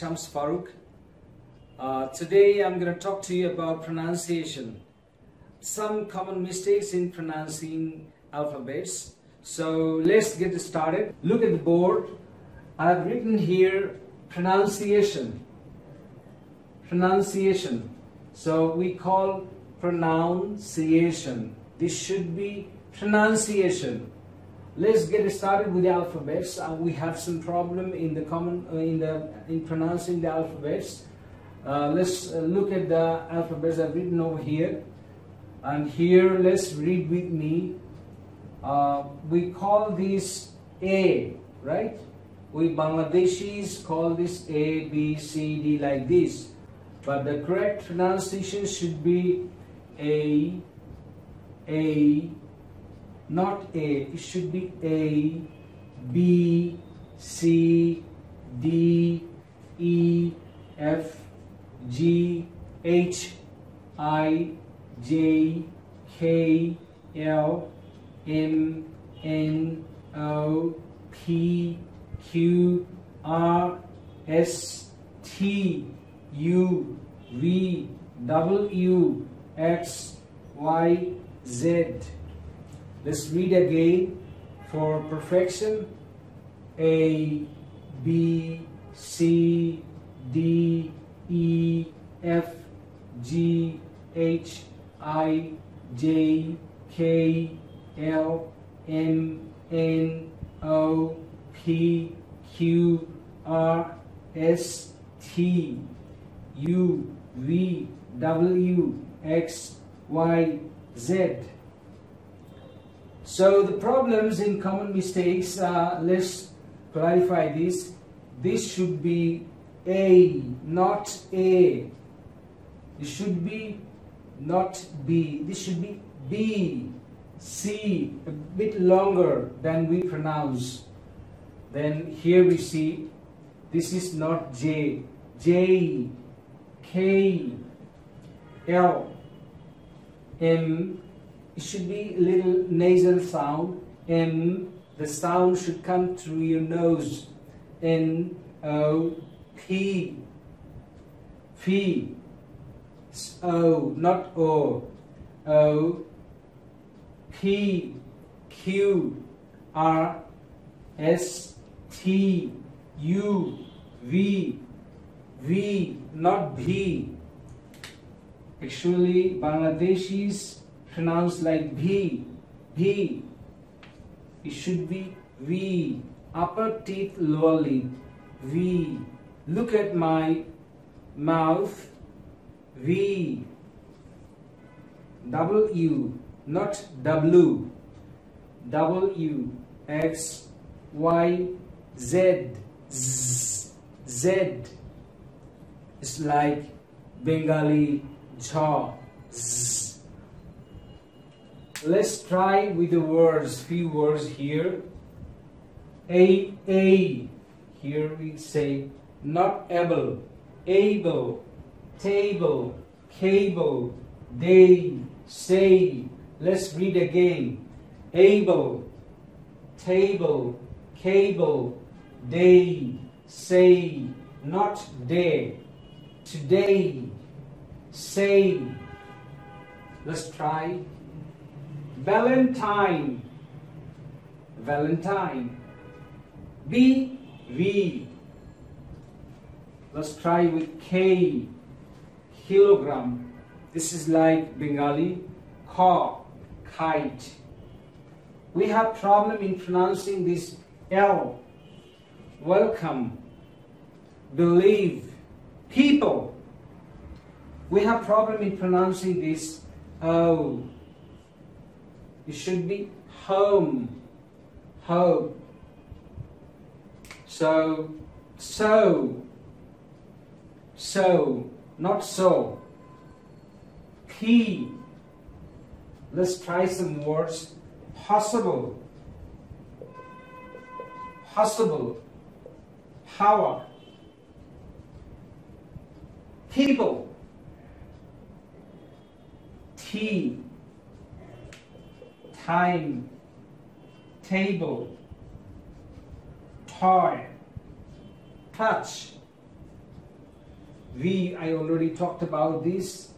Shams Faruque. Today I'm going to talk to you about pronunciation. Some common mistakes in pronouncing alphabets. So let's get started. Look at the board. I've written here pronunciation. Pronunciation. So we call pronunciation. This should be pronunciation. Let's get started with the alphabets. We have some problem in the pronouncing the alphabets. Let's look at the alphabets I've written over here. And here, let's read with me. We call this A, right? We Bangladeshis call this A, B, C, D, like this. But the correct pronunciation should be A, not A. It should be A, B, C, D, E, F, G, H, I, J, K, L, M, N, O, P, Q, R, S, T, U, V, W, X, Y, Z. Let's read again for perfection. A, B, C, D, E, F, G, H, I, J, K, L, M, N, O, P, Q, R, S, T, U, V, W, X, Y, Z. So the problems in common mistakes, let's clarify this. This should be A, not A. This should be not B. This should be B, C, a bit longer than we pronounce. Then here we see this is not J. J, K, L, M. It should be a little nasal sound. M, the sound should come through your nose. N, O, P, P, O, not O, O, P, Q, R, S, T, U, V, V, not B. Actually, Bangladeshis pronounce like V, V. It should be V, upper teeth, lower lip, V. Look at my mouth. V, W, not W, W, X, Y, Z, Z, Z. It's like Bengali jaw. Let's try with the words, few words here. A, here we say not able, able, table, cable, day, say. Let's read again. Able, table, cable, day, say, not day, today, say. Let's try. Valentine, Valentine, B, V. Let's try with K, kilogram. This is like Bengali. Ka, kite. We have problem in pronouncing this L. Welcome, believe, people. We have problem in pronouncing this O. It should be home, home. So, so, so, not so. P. Let's try some words. Possible, possible, power, people, tea, time, table, toy, touch, I already talked about this.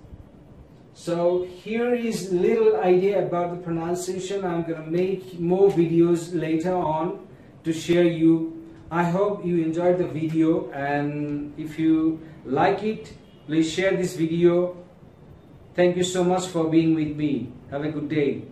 So here is little idea about the pronunciation. I'm gonna make more videos later on to share you. I hope you enjoyed the video, and if you like it, please share this video. Thank you so much for being with me. Have a good day.